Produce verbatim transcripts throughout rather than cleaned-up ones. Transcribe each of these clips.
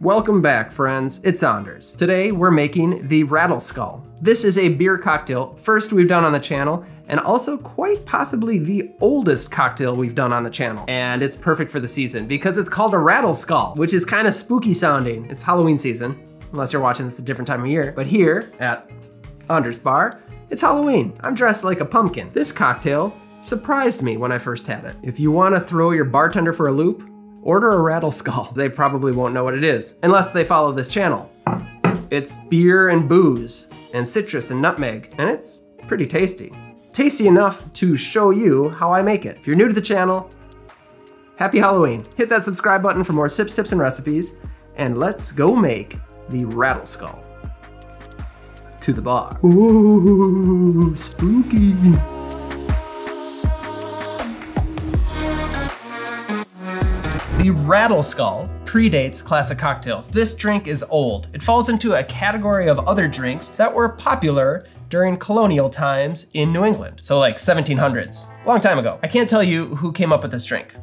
Welcome back, friends. It's Anders. Today we're making the Rattle Skull. This is a beer cocktail, first we've done on the channel, and also quite possibly the oldest cocktail we've done on the channel. And it's perfect for the season because it's called a Rattle Skull, which is kind of spooky sounding. It's Halloween season, unless you're watching this a different time of year. But here at Anders Bar, it's Halloween. I'm dressed like a pumpkin. This cocktail surprised me when I first had it. If you want to throw your bartender for a loop, order a Rattle Skull. They probably won't know what it is, unless they follow this channel. It's beer and booze, and citrus and nutmeg, and it's pretty tasty. Tasty enough to show you how I make it. If you're new to the channel, happy Halloween. Hit that subscribe button for more sips, tips, and recipes, and let's go make the Rattle Skull. To the bar. Ooh, spooky. The Rattle Skull predates classic cocktails. This drink is old. It falls into a category of other drinks that were popular during colonial times in New England. So like seventeen hundreds, long time ago. I can't tell you who came up with this drink.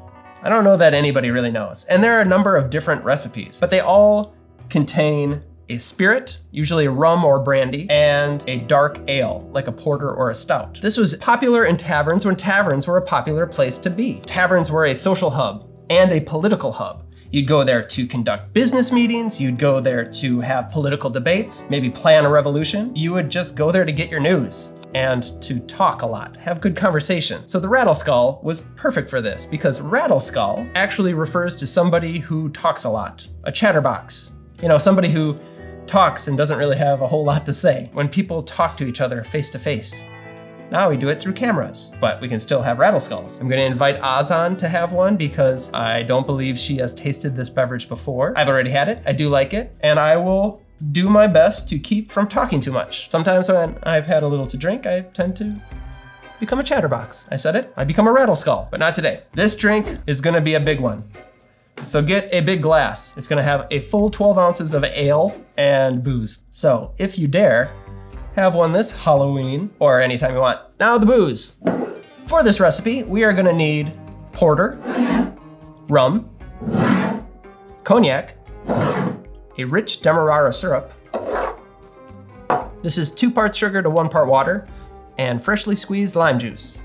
I don't know that anybody really knows. And there are a number of different recipes, but they all contain a spirit, usually rum or brandy, and a dark ale, like a porter or a stout. This was popular in taverns when taverns were a popular place to be. Taverns were a social hub and a political hub. You'd go there to conduct business meetings, you'd go there to have political debates, maybe plan a revolution. You would just go there to get your news and to talk a lot, have good conversation. So the Rattle Skull was perfect for this because Rattle Skull actually refers to somebody who talks a lot, a chatterbox. You know, somebody who talks and doesn't really have a whole lot to say. When people talk to each other face to face. Now we do it through cameras, but we can still have rattle skulls. I'm gonna invite Oz on to have one because I don't believe she has tasted this beverage before. I've already had it, I do like it, and I will do my best to keep from talking too much. Sometimes when I've had a little to drink, I tend to become a chatterbox. I said it, I become a rattle skull, but not today. This drink is gonna be a big one. So get a big glass. It's gonna have a full twelve ounces of ale and booze. So if you dare, have one this Halloween or anytime you want. Now the booze. For this recipe, we are gonna need porter, rum, cognac, a rich Demerara syrup. This is two parts sugar to one part water, and freshly squeezed lime juice.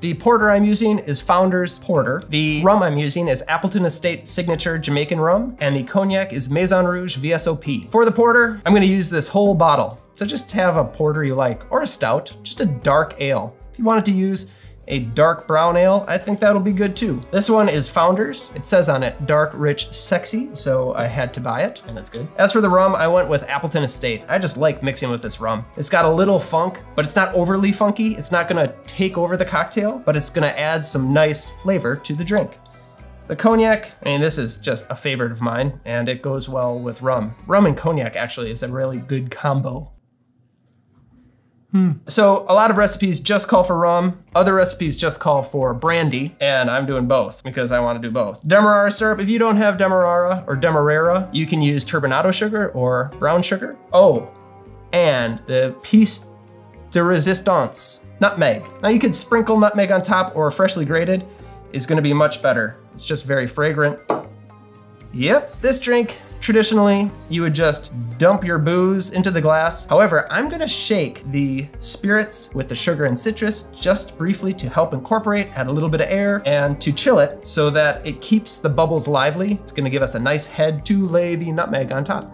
The porter I'm using is Founder's Porter. The rum I'm using is Appleton Estate Signature Jamaican Rum, and the cognac is Maison Rouge V S O P. For the porter, I'm gonna use this whole bottle. So just have a porter you like, or a stout, just a dark ale. If you wanted to use a dark brown ale, I think that'll be good too. This one is Founder's. It says on it, dark, rich, sexy, so I had to buy it, and it's good. As for the rum, I went with Appleton Estate. I just like mixing with this rum. It's got a little funk, but it's not overly funky. It's not gonna take over the cocktail, but it's gonna add some nice flavor to the drink. The cognac, I mean, this is just a favorite of mine, and it goes well with rum. Rum and cognac actually is a really good combo. Hmm. So a lot of recipes just call for rum, other recipes just call for brandy, and I'm doing both because I want to do both. Demerara syrup, if you don't have Demerara or Demerara, you can use turbinado sugar or brown sugar. Oh, and the piece de resistance, nutmeg. Now you could sprinkle nutmeg on top or freshly grated is going to be much better. It's just very fragrant. Yep, this drink, traditionally, you would just dump your booze into the glass. However, I'm gonna shake the spirits with the sugar and citrus just briefly to help incorporate, add a little bit of air, and to chill it so that it keeps the bubbles lively. It's gonna give us a nice head to lay the nutmeg on top.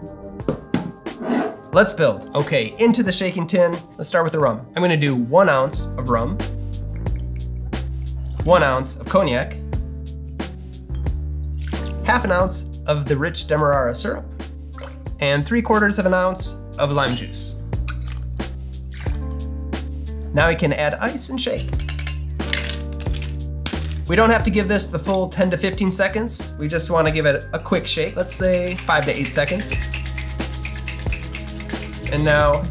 Let's build. Okay, into the shaking tin, let's start with the rum. I'm gonna do one ounce of rum, one ounce of cognac, half an ounce of the rich Demerara syrup, and three quarters of an ounce of lime juice. Now we can add ice and shake. We don't have to give this the full ten to fifteen seconds. We just want to give it a quick shake. Let's say five to eight seconds. And now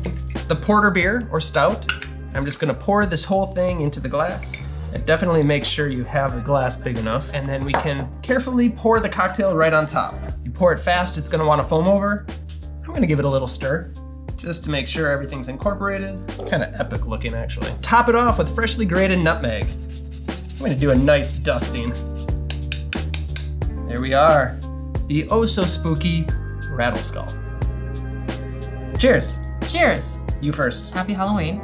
the porter beer or stout, I'm just going to pour this whole thing into the glass. And definitely make sure you have the glass big enough, and then we can carefully pour the cocktail right on top. You pour it fast, it's gonna wanna foam over. I'm gonna give it a little stir, just to make sure everything's incorporated. Kinda epic looking, actually. Top it off with freshly grated nutmeg. I'm gonna do a nice dusting. There we are. the oh-so-spooky Rattle Skull. Cheers! Cheers! You first. Happy Halloween.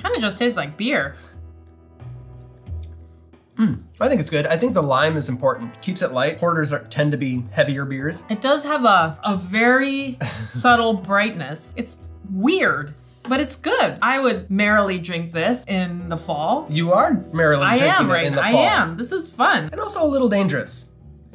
Kind of just tastes like beer. Mm, I think it's good. I think the lime is important. Keeps it light. Porters are, tend to be heavier beers. It does have a, a very subtle brightness. It's weird, but it's good. I would merrily drink this in the fall. You are merrily I drinking am, right? it in the I fall. I am. This is fun. And also a little dangerous.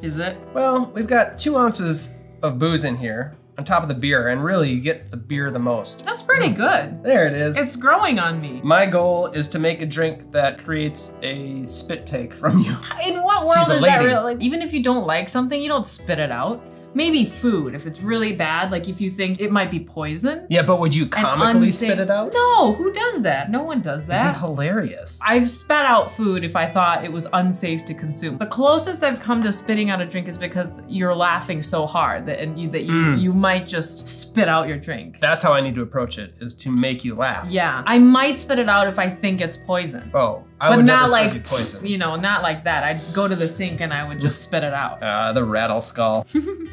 Is it? Well, we've got two ounces of booze in here on top of the beer, and really you get the beer the most. That's pretty mm. good. There it is. It's growing on me. My goal is to make a drink that creates a spit take from you. In what world She's is that real? Like, even if you don't like something, you don't spit it out. Maybe food, if it's really bad, like if you think it might be poison. Yeah, but would you comically spit it out? No, who does that? No one does that. That'd be hilarious. I've spat out food if I thought it was unsafe to consume. The closest I've come to spitting out a drink is because you're laughing so hard that, and you, that you, mm. you might just spit out your drink. That's how I need to approach it, is to make you laugh. Yeah, I might spit it out if I think it's poison. Oh. I but would not like, poison. you know, not like that. I'd go to the sink and I would just spit it out. Ah, uh, the Rattle Skull.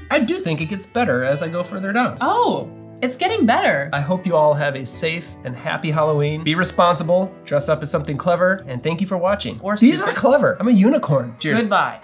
I do think it gets better as I go further down. Oh, it's getting better. I hope you all have a safe and happy Halloween. Be responsible, dress up as something clever, and thank you for watching. Or These stupid. are clever. I'm a unicorn. Cheers. Goodbye.